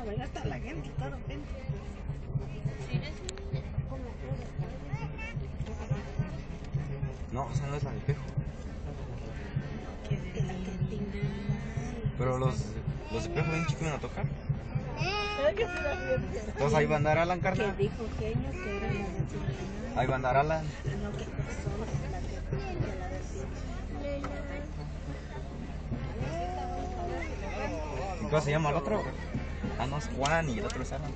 a ver hasta la gente, toda la gente. No, o sea, no es la de espejo. Pero los espejos bien chicos iban a tocar. Entonces ahí va a andar Alan, carnal. ¿Qué dijo Genio que era la de Alan? Ahí va a andar Alan. No, que pasó la que la de... ¿Y cómo se llama el otro? Ah, no, es Juan y el otro es Alan.